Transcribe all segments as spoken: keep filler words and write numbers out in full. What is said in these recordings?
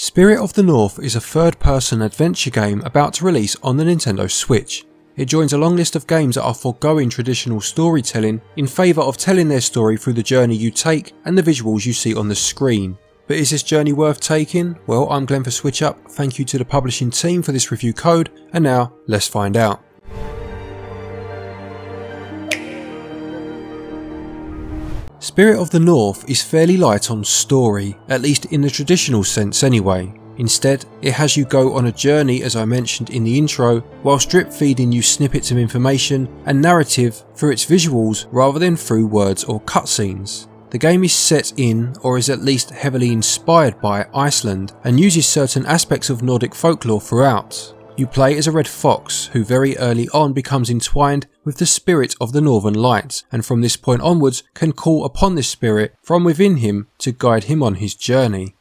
Spirit of the North is a third-person adventure game about to release on the Nintendo Switch. It joins a long list of games that are foregoing traditional storytelling in favour of telling their story through the journey you take and the visuals you see on the screen. But is this journey worth taking? Well, I'm Glenn for SwitchUp, thank you to the publishing team for this review code, and now let's find out. Spirit of the North is fairly light on story, at least in the traditional sense anyway. Instead, it has you go on a journey, as I mentioned in the intro, while drip feeding you snippets of information and narrative through its visuals rather than through words or cutscenes. The game is set in, or is at least heavily inspired by, Iceland and uses certain aspects of Nordic folklore throughout. You play as a red fox who very early on becomes entwined with the spirit of the Northern Lights, and from this point onwards can call upon this spirit from within him to guide him on his journey.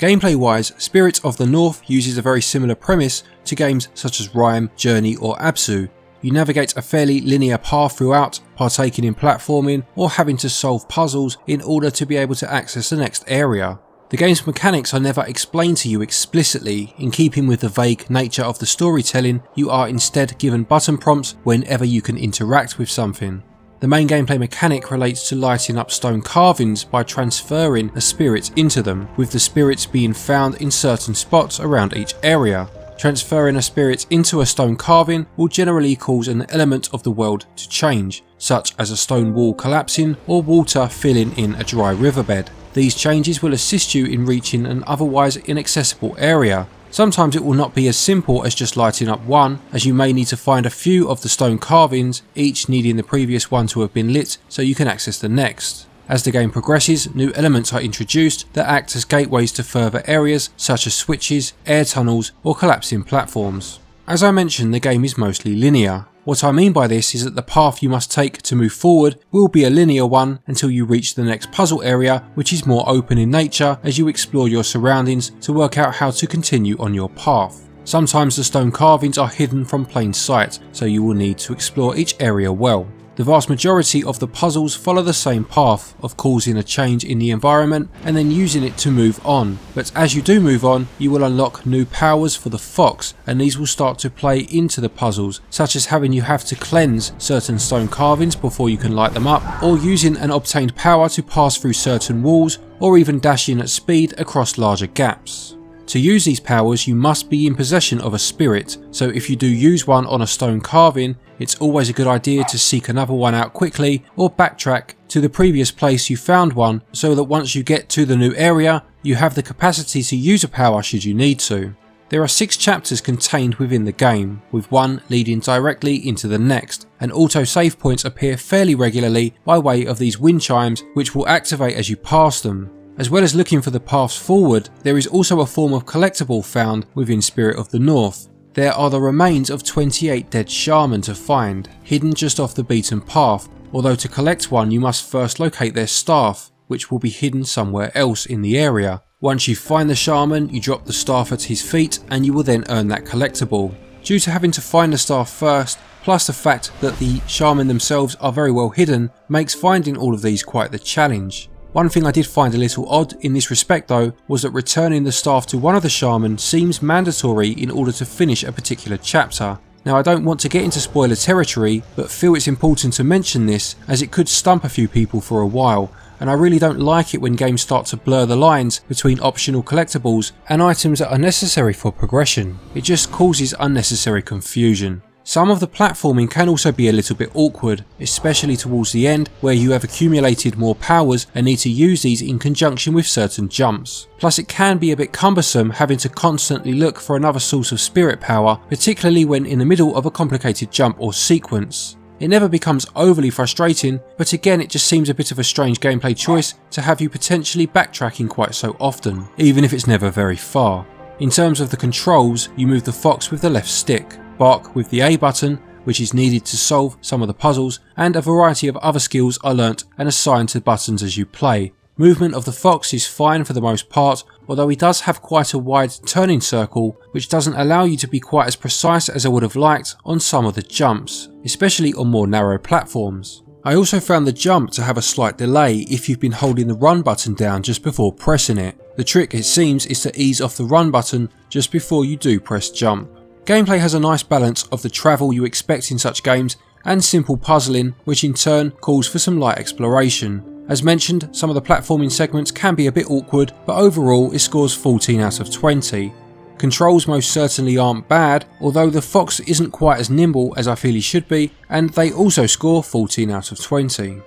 Gameplay wise, Spirit of the North uses a very similar premise to games such as Rime, Journey or Abzu. You navigate a fairly linear path throughout, partaking in platforming or having to solve puzzles in order to be able to access the next area. The game's mechanics are never explained to you explicitly. In keeping with the vague nature of the storytelling, you are instead given button prompts whenever you can interact with something. The main gameplay mechanic relates to lighting up stone carvings by transferring a spirit into them, with the spirits being found in certain spots around each area. Transferring a spirit into a stone carving will generally cause an element of the world to change, such as a stone wall collapsing or water filling in a dry riverbed. These changes will assist you in reaching an otherwise inaccessible area. Sometimes it will not be as simple as just lighting up one, as you may need to find a few of the stone carvings, each needing the previous one to have been lit so you can access the next. As the game progresses, new elements are introduced that act as gateways to further areas such as switches, air tunnels or collapsing platforms. As I mentioned, the game is mostly linear. What I mean by this is that the path you must take to move forward will be a linear one until you reach the next puzzle area, which is more open in nature as you explore your surroundings to work out how to continue on your path. Sometimes the stone carvings are hidden from plain sight, so you will need to explore each area well. The vast majority of the puzzles follow the same path of causing a change in the environment and then using it to move on, but as you do move on, you will unlock new powers for the fox, and these will start to play into the puzzles, such as having you have to cleanse certain stone carvings before you can light them up, or using an obtained power to pass through certain walls, or even dashing at speed across larger gaps. To use these powers, you must be in possession of a spirit, so if you do use one on a stone carving, it's always a good idea to seek another one out quickly or backtrack to the previous place you found one, so that once you get to the new area, you have the capacity to use a power should you need to. There are six chapters contained within the game, with one leading directly into the next, and auto-save points appear fairly regularly by way of these wind chimes, which will activate as you pass them. As well as looking for the paths forward, there is also a form of collectible found within Spirit of the North. There are the remains of twenty-eight dead shaman to find, hidden just off the beaten path, although to collect one you must first locate their staff, which will be hidden somewhere else in the area. Once you find the shaman, you drop the staff at his feet and you will then earn that collectible. Due to having to find the staff first, plus the fact that the shaman themselves are very well hidden, makes finding all of these quite the challenge. One thing I did find a little odd in this respect though was that returning the staff to one of the shaman seems mandatory in order to finish a particular chapter. Now, I don't want to get into spoiler territory, but feel it's important to mention this as it could stump a few people for a while, and I really don't like it when games start to blur the lines between optional collectibles and items that are necessary for progression. It just causes unnecessary confusion. Some of the platforming can also be a little bit awkward, especially towards the end where you have accumulated more powers and need to use these in conjunction with certain jumps. Plus it can be a bit cumbersome having to constantly look for another source of spirit power, particularly when in the middle of a complicated jump or sequence. It never becomes overly frustrating, but again it just seems a bit of a strange gameplay choice to have you potentially backtracking quite so often, even if it's never very far. In terms of the controls, you move the fox with the left stick, bark with the A button, which is needed to solve some of the puzzles, and a variety of other skills are learnt and assigned to buttons as you play. Movement of the fox is fine for the most part, although he does have quite a wide turning circle, which doesn't allow you to be quite as precise as I would have liked on some of the jumps, especially on more narrow platforms. I also found the jump to have a slight delay if you've been holding the run button down just before pressing it. The trick, it seems, is to ease off the run button just before you do press jump. Gameplay has a nice balance of the travel you expect in such games and simple puzzling, which in turn calls for some light exploration. As mentioned, some of the platforming segments can be a bit awkward, but overall it scores fourteen out of twenty. Controls most certainly aren't bad, although the fox isn't quite as nimble as I feel he should be, and they also score fourteen out of twenty.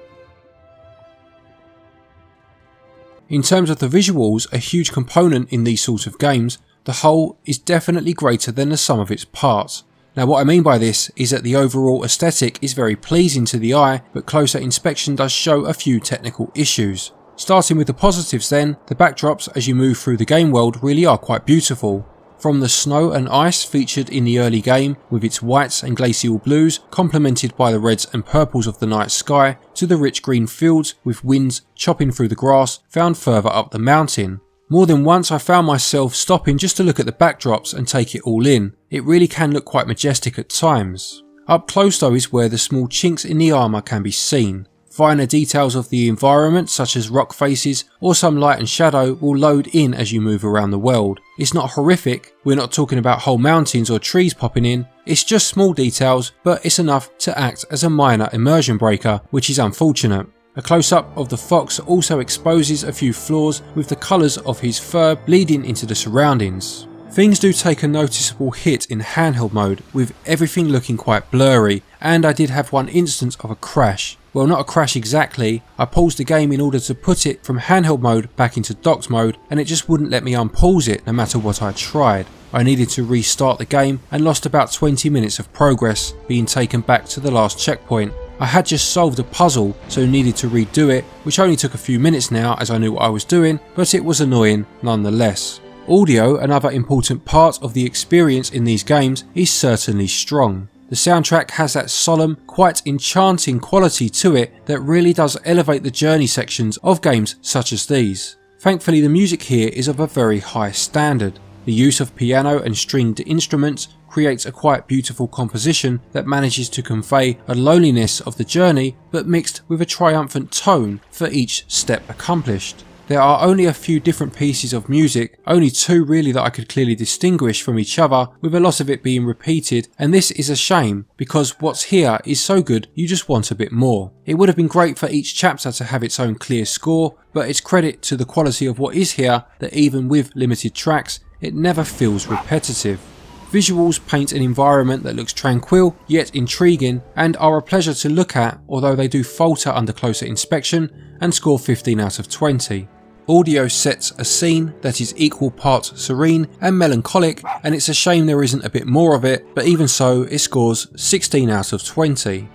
In terms of the visuals, a huge component in these sorts of games, the whole is definitely greater than the sum of its parts. Now what I mean by this is that the overall aesthetic is very pleasing to the eye, but closer inspection does show a few technical issues. Starting with the positives then, the backdrops as you move through the game world really are quite beautiful. From the snow and ice featured in the early game with its whites and glacial blues complemented by the reds and purples of the night sky, to the rich green fields with winds chopping through the grass found further up the mountain. More than once I found myself stopping just to look at the backdrops and take it all in. It really can look quite majestic at times. Up close though is where the small chinks in the armour can be seen. Finer details of the environment such as rock faces or some light and shadow will load in as you move around the world. It's not horrific, we're not talking about whole mountains or trees popping in, it's just small details, but it's enough to act as a minor immersion breaker, which is unfortunate. A close-up of the fox also exposes a few flaws with the colours of his fur bleeding into the surroundings. Things do take a noticeable hit in handheld mode, with everything looking quite blurry, and I did have one instance of a crash. Well, not a crash exactly, I paused the game in order to put it from handheld mode back into docked mode, and it just wouldn't let me unpause it no matter what I tried. I needed to restart the game and lost about twenty minutes of progress, being taken back to the last checkpoint. I had just solved a puzzle, so needed to redo it, which only took a few minutes now as I knew what I was doing, but it was annoying nonetheless. Audio, another important part of the experience in these games, is certainly strong. The soundtrack has that solemn, quite enchanting quality to it that really does elevate the journey sections of games such as these. Thankfully, the music here is of a very high standard. The use of piano and stringed instruments creates a quite beautiful composition that manages to convey a loneliness of the journey but mixed with a triumphant tone for each step accomplished. There are only a few different pieces of music, only two really that I could clearly distinguish from each other, with a lot of it being repeated, and this is a shame because what's here is so good you just want a bit more. It would have been great for each chapter to have its own clear score, but it's credit to the quality of what is here that even with limited tracks, it never feels repetitive. Visuals paint an environment that looks tranquil yet intriguing and are a pleasure to look at, although they do falter under closer inspection and score fifteen out of twenty. Audio sets a scene that is equal parts serene and melancholic, and it's a shame there isn't a bit more of it, but even so it scores sixteen out of twenty.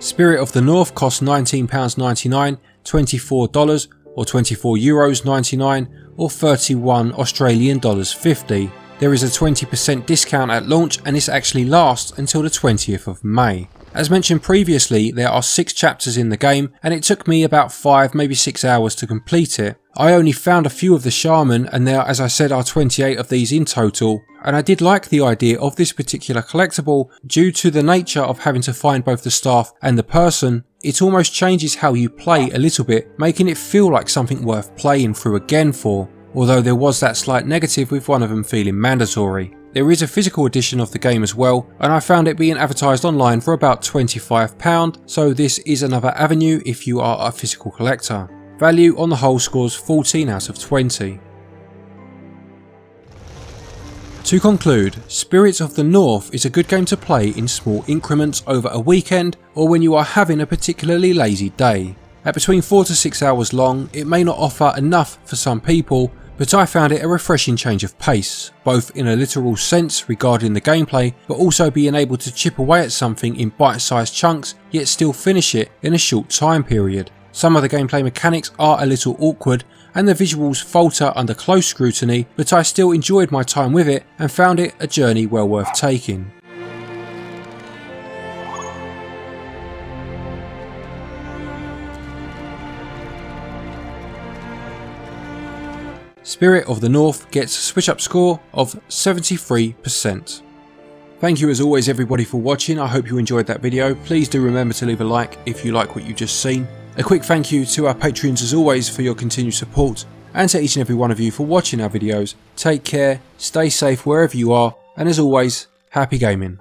Spirit of the North costs nineteen pounds ninety-nine, twenty-four dollars or twenty-four euros ninety-nine or thirty-one Australian dollars fifty. There is a twenty percent discount at launch and this actually lasts until the twentieth of May. As mentioned previously, there are six chapters in the game and it took me about five, maybe six hours to complete it. I only found a few of the shaman and there, as I said, are twenty-eight of these in total, and I did like the idea of this particular collectible due to the nature of having to find both the staff and the person. It almost changes how you play a little bit, making it feel like something worth playing through again for, although there was that slight negative with one of them feeling mandatory. There is a physical edition of the game as well, and I found it being advertised online for about twenty-five pounds, so this is another avenue if you are a physical collector. Value on the whole scores fourteen out of twenty. To conclude, Spirit of the North is a good game to play in small increments over a weekend or when you are having a particularly lazy day. At between four to six hours long, it may not offer enough for some people, but I found it a refreshing change of pace, both in a literal sense regarding the gameplay, but also being able to chip away at something in bite-sized chunks yet still finish it in a short time period. Some of the gameplay mechanics are a little awkward and the visuals falter under close scrutiny, but I still enjoyed my time with it and found it a journey well worth taking. Spirit of the North gets a SwitchUp score of seventy-three percent. Thank you as always everybody for watching. I hope you enjoyed that video. Please do remember to leave a like if you like what you've just seen. A quick thank you to our Patreons as always for your continued support, and to each and every one of you for watching our videos. Take care, stay safe wherever you are, and as always, happy gaming.